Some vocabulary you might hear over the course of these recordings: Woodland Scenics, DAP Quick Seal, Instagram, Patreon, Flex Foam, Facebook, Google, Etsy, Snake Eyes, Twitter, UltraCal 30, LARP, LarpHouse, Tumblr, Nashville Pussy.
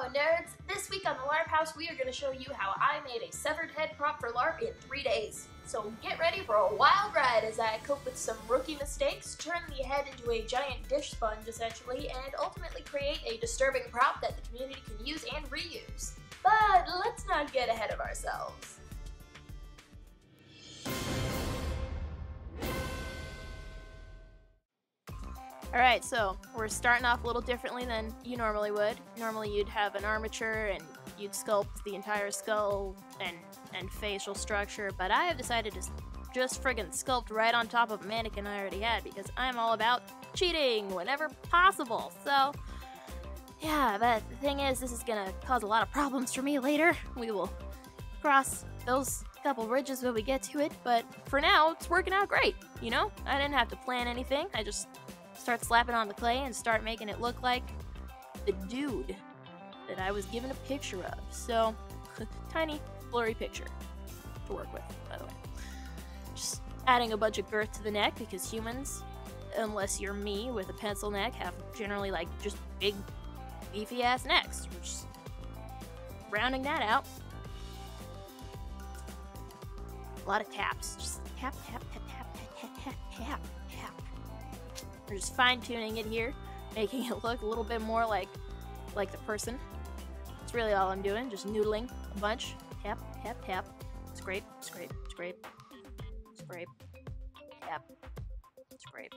Hello nerds! This week on the LARP House we are going to show you how I made a severed head prop for LARP in 3 days. So get ready for a wild ride as I cope with some rookie mistakes, turn the head into a giant dish sponge essentially, and ultimately create a disturbing prop that the community can use and reuse. But let's not get ahead of ourselves. Alright, so we're starting off a little differently than you normally would. Normally you'd have an armature and you'd sculpt the entire skull and facial structure, but I have decided to just friggin' sculpt right on top of a mannequin I already had because I'm all about cheating whenever possible. So, yeah, but the thing is, this is gonna cause a lot of problems for me later. We will cross those couple ridges when we get to it, but for now, it's working out great, you know? I didn't have to plan anything, I just start slapping on the clay and start making it look like the dude that I was given a picture of. So, tiny, blurry picture to work with, by the way. Just adding a bunch of girth to the neck because humans, unless you're me with a pencil neck, have generally like just big, beefy ass necks. We're just rounding that out. A lot of taps. Just tap, tap, tap, tap, tap, tap, tap, tap. We're just fine-tuning it here, making it look a little bit more like the person. That's really all I'm doing, just noodling a bunch. Tap, tap, tap. Scrape, scrape, scrape, scrape, tap, scrape.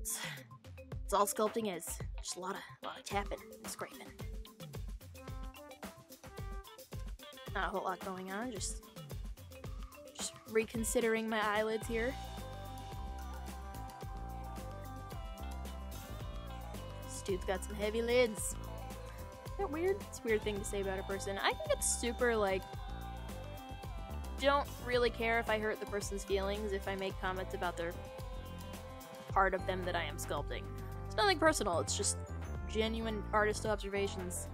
It's all sculpting is. Just a lot of tapping and scraping. Not a whole lot going on, just reconsidering my eyelids here. Dude's got some heavy lids. Isn't that weird? It's a weird thing to say about a person. I think it's super, like, don't really care if I hurt the person's feelings if I make comments about their part of them that I am sculpting. It's nothing personal, it's just genuine artist observations.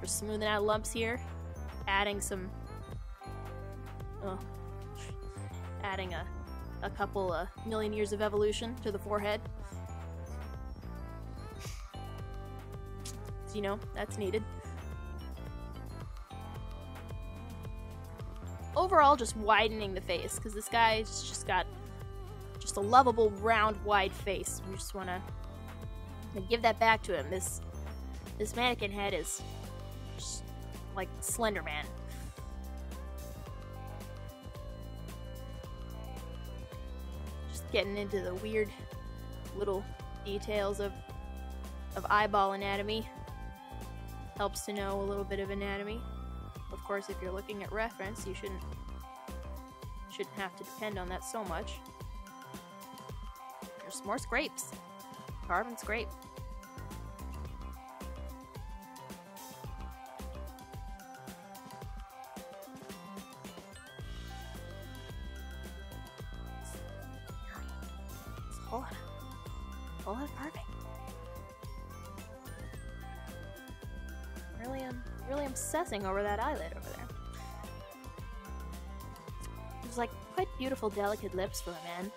We're smoothing out lumps here, adding some, adding a couple million years of evolution to the forehead. You know, that's needed. Overall, just widening the face, because this guy's just got just a lovable, round, wide face. We just want to give that back to him. This mannequin head is just like Slender Man. Just getting into the weird little details of eyeball anatomy. Helps to know a little bit of anatomy. Of course, if you're looking at reference, you shouldn't have to depend on that so much. There's more scrapes. Carve and scrape. It's a whole lot of carving. Really obsessing over that eyelid over there. There's like quite beautiful, delicate lips for a man.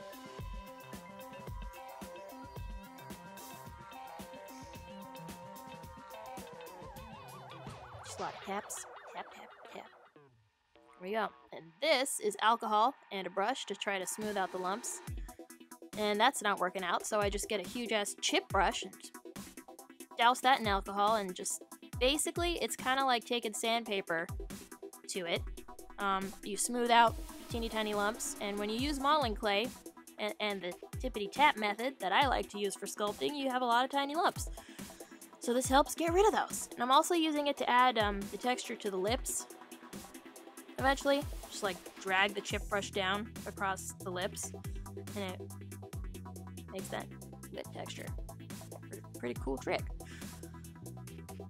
Just a lot of taps. Tap, tap, tap. There we go. And this is alcohol and a brush to try to smooth out the lumps. And that's not working out, so I just get a huge ass chip brush and douse that in alcohol and just basically, it's kind of like taking sandpaper to it. You smooth out teeny tiny lumps, and when you use modeling clay and the tippity-tap method that I like to use for sculpting, you have a lot of tiny lumps. So this helps get rid of those. And I'm also using it to add the texture to the lips. Eventually, just like drag the chip brush down across the lips, and it makes that good texture. Pretty cool trick.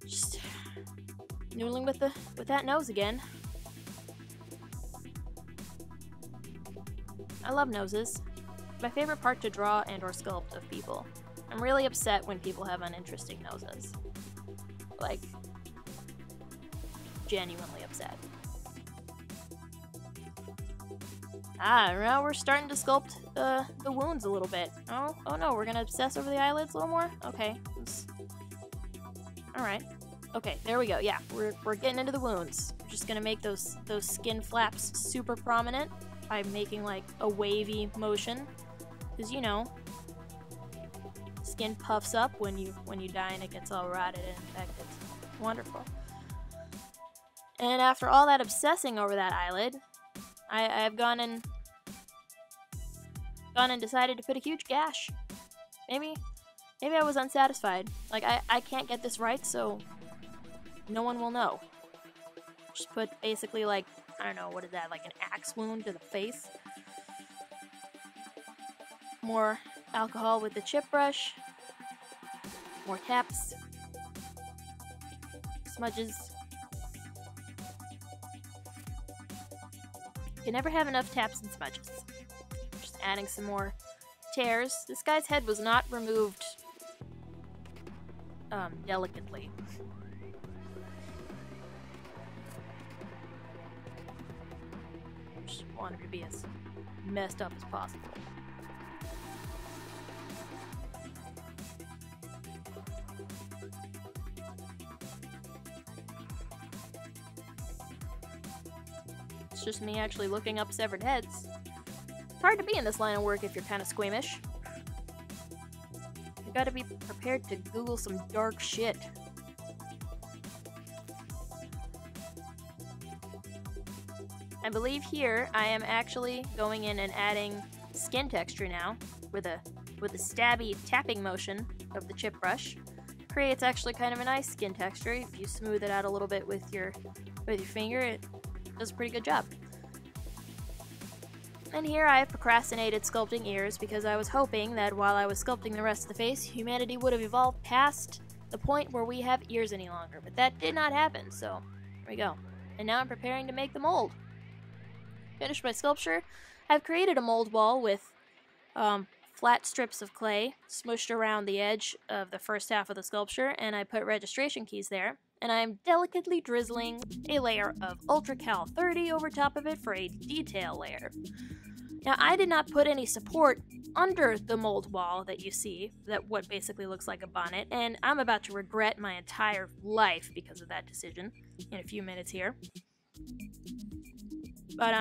Just noodling with that nose again. I love noses. My favorite part to draw and or sculpt of people. I'm really upset when people have uninteresting noses. Like, genuinely upset. Now we're starting to sculpt the wounds a little bit. Oh no, we're gonna obsess over the eyelids a little more? Okay. Alright. Okay, there we go. Yeah, we're getting into the wounds. We're just gonna make those skin flaps super prominent by making like a wavy motion, because you know, skin puffs up when you die and it gets all rotted and infected. Wonderful. And after all that obsessing over that eyelid, I have gone and decided to put a huge gash. Maybe I was unsatisfied. Like, I can't get this right, so no one will know. Just put basically like, I don't know, what is that, like an axe wound to the face. More alcohol with the chip brush. More taps. Smudges. You never have enough taps and smudges. Just adding some more tears. This guy's head was not removed delicately. Just want him to be as messed up as possible. It's just me actually looking up severed heads. It's hard to be in this line of work if you're kind of squeamish. You gotta be prepared to Google some dark shit. I believe here I am actually going in and adding skin texture now with a stabby tapping motion of the chip brush. Creates actually kind of a nice skin texture. If you smooth it out a little bit with your finger, it does a pretty good job. And here I have procrastinated sculpting ears because I was hoping that while I was sculpting the rest of the face, humanity would have evolved past the point where we have ears any longer. But that did not happen, so here we go. And now I'm preparing to make the mold. Finished my sculpture. I've created a mold wall with flat strips of clay smooshed around the edge of the first half of the sculpture, and I put registration keys there. And I'm delicately drizzling a layer of UltraCal 30 over top of it for a detail layer. Now, I did not put any support under the mold wall that you see, that what basically looks like a bonnet, and I'm about to regret my entire life because of that decision in a few minutes here. But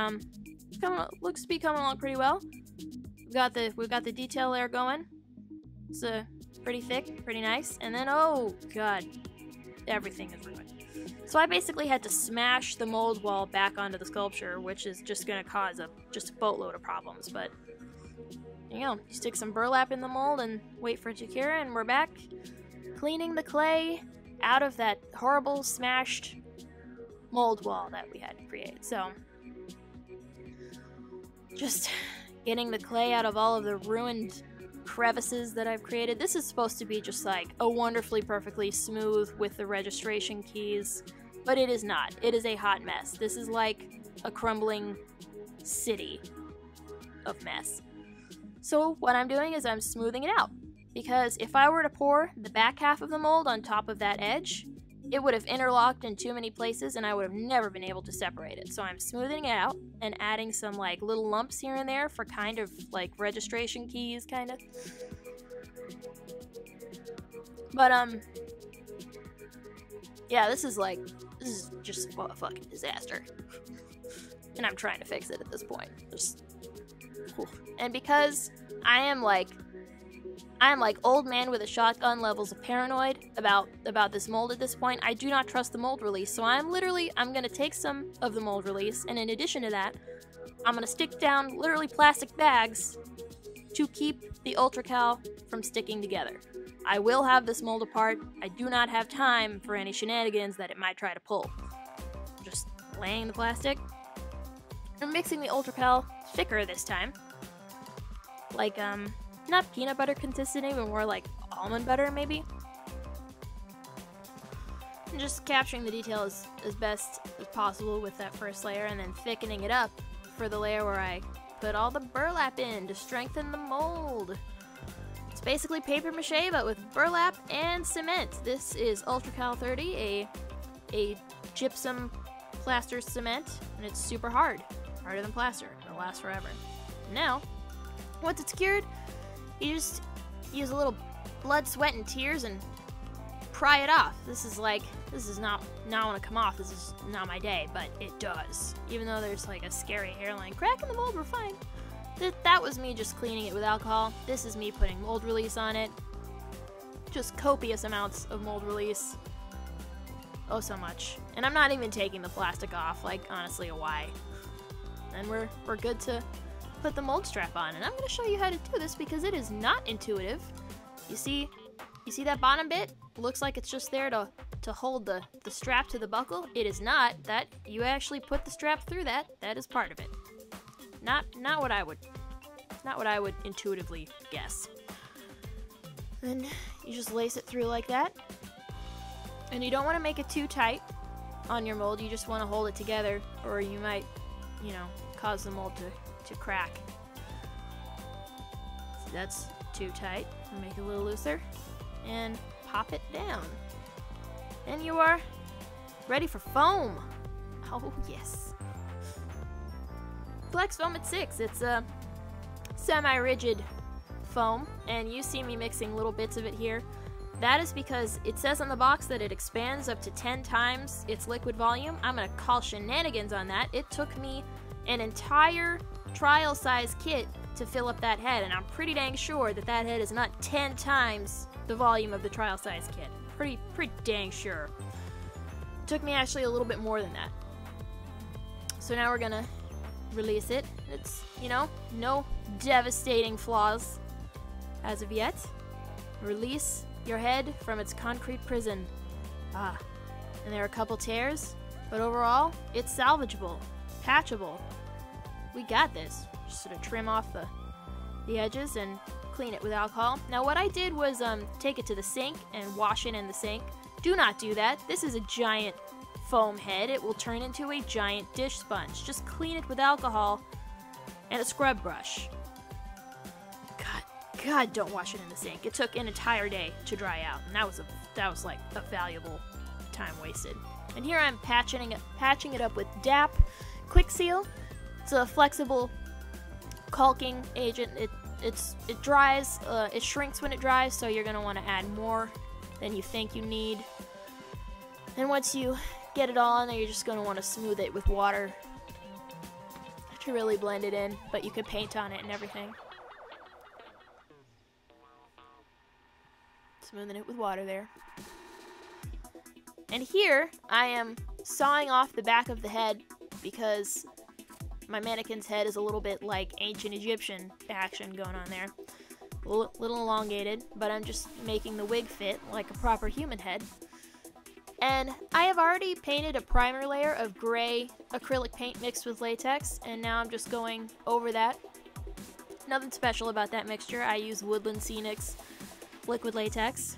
looks to be coming along pretty well. We've got the detail layer going. It's pretty thick, pretty nice, and then oh god. Everything is ruined. So I basically had to smash the mold wall back onto the sculpture, which is just going to cause just a boatload of problems, but you know, you stick some burlap in the mold and wait for it to cure, and we're back cleaning the clay out of that horrible smashed mold wall that we had to create. So just getting the clay out of all of the ruined crevices that I've created. This is supposed to be just like a wonderfully perfectly smooth with the registration keys, but it is not. It is a hot mess. This is like a crumbling city of mess. So what I'm doing is I'm smoothing it out, because if I were to pour the back half of the mold on top of that edge, it would have interlocked in too many places and I would have never been able to separate it. So I'm smoothing it out and adding some like little lumps here and there for kind of like registration keys kind of. But yeah, this is just a fucking disaster. And I'm trying to fix it at this point. Just whew. And because I am like old man with a shotgun levels of paranoid about this mold at this point. I do not trust the mold release, so I'm gonna take some of the mold release, and in addition to that, I'm gonna stick down literally plastic bags to keep the UltraCal from sticking together. I will have this mold apart. I do not have time for any shenanigans that it might try to pull. Just laying the plastic. I'm mixing the UltraCal thicker this time. Like, not peanut butter consistency, but more like almond butter, maybe. And just capturing the detail as best as possible with that first layer, and then thickening it up for the layer where I put all the burlap in to strengthen the mold. It's basically paper mache, but with burlap and cement. This is UltraCal 30, a gypsum plaster cement, and it's super hard. Harder than plaster. It'll last forever. Now, once it's cured, you just use a little blood, sweat, and tears and pry it off. This is like this is not want to come off, this is not my day, but it does. Even though there's like a scary hairline crack in the mold, we're fine. That was me just cleaning it with alcohol. This is me putting mold release on it. Just copious amounts of mold release. Oh, so much. And I'm not even taking the plastic off, like, honestly, why? And we're good to put the mold strap on. And I'm gonna show you how to do this because it is not intuitive. You see that bottom bit? Looks like it's just there to hold the strap to the buckle. It is not. That you actually put the strap through that. That is part of it. Not what I would intuitively guess. Then you just lace it through like that. And you don't want to make it too tight on your mold. You just want to hold it together, or you might, you know, cause the mold to crack. So that's too tight. Make it a little looser and pop it down. Then you are ready for foam. Oh yes. Flex Foam at 6. It's a semi-rigid foam, and you see me mixing little bits of it here. That is because it says on the box that it expands up to 10 times its liquid volume. I'm gonna call shenanigans on that. It took me an entire trial size kit to fill up that head, and I'm pretty dang sure that that head is not 10 times the volume of the trial size kit. Pretty dang sure. It took me actually a little bit more than that. So now we're gonna release it. It's, you know, no devastating flaws as of yet. Release your head from its concrete prison. Ah, and there are a couple tears, but overall, it's salvageable, patchable. We got this. Just sort of trim off the edges and clean it with alcohol. Now what I did was take it to the sink and wash it in the sink. Do not do that. This is a giant foam head. It will turn into a giant dish sponge. Just clean it with alcohol and a scrub brush. God, don't wash it in the sink. It took an entire day to dry out, and that was like a valuable time wasted. And here I'm patching it up with DAP Quick Seal. It's a flexible caulking agent. It dries. It shrinks when it dries, so you're gonna want to add more than you think you need. And once you get it all in there, you're just gonna want to smooth it with water to really blend it in. But you could paint on it and everything. Smoothing it with water there. And here I am sawing off the back of the head because my mannequin's head is a little bit like ancient Egyptian action going on there. A little elongated, but I'm just making the wig fit like a proper human head. And I have already painted a primer layer of gray acrylic paint mixed with latex, and now I'm just going over that. Nothing special about that mixture. I use Woodland Scenics liquid latex,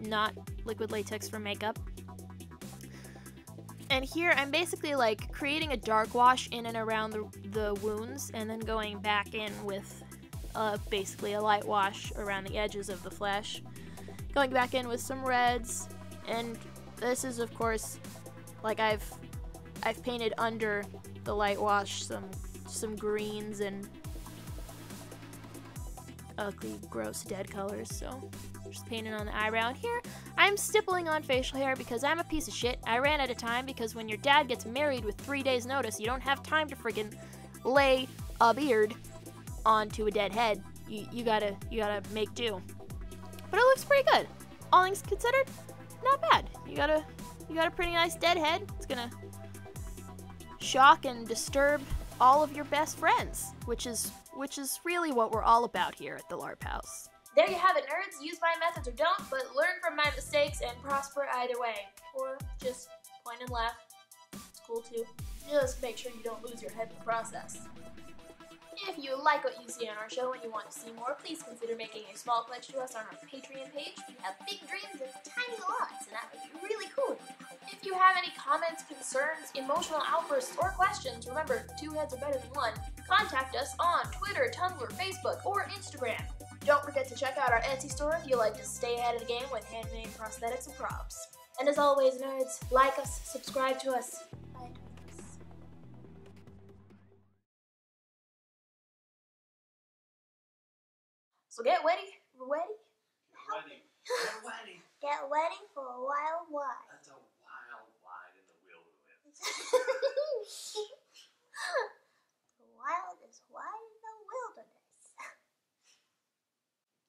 not liquid latex for makeup. And here I'm basically like creating a dark wash in and around the wounds, and then going back in with basically a light wash around the edges of the flesh, going back in with some reds. And this is, of course, like I've painted under the light wash some greens and ugly, gross, dead colors, so just painting on the eyebrow. And here I'm stippling on facial hair because I'm a piece of shit. I ran out of time because when your dad gets married with 3 days notice, you don't have time to friggin' lay a beard onto a dead head. You gotta make do. But it looks pretty good. All things considered, not bad. You got a pretty nice dead head. It's gonna shock and disturb all of your best friends, which is really what we're all about here at the LARP House. There you have it, nerds. Use my methods or don't, but learn from my mistakes and prosper either way. Or just point and laugh. It's cool too. Just make sure you don't lose your head in the process. If you like what you see on our show and you want to see more, please consider making a small pledge to us on our Patreon page. We have big dreams and tiny lots, and that would be really cool. If you have any comments, concerns, emotional outbursts, or questions, remember, 2 heads are better than one. Contact us on Twitter, Tumblr, Facebook, or Instagram. Don't forget to check out our Etsy store if you like to stay ahead of the game with handmade prosthetics and props. And as always, nerds, like us, subscribe to us. So get ready. Get ready. Get ready for a wild ride. That's a wild ride in the wilderness. The wildest ride in the wilderness.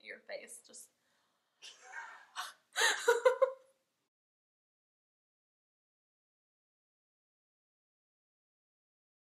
Your face just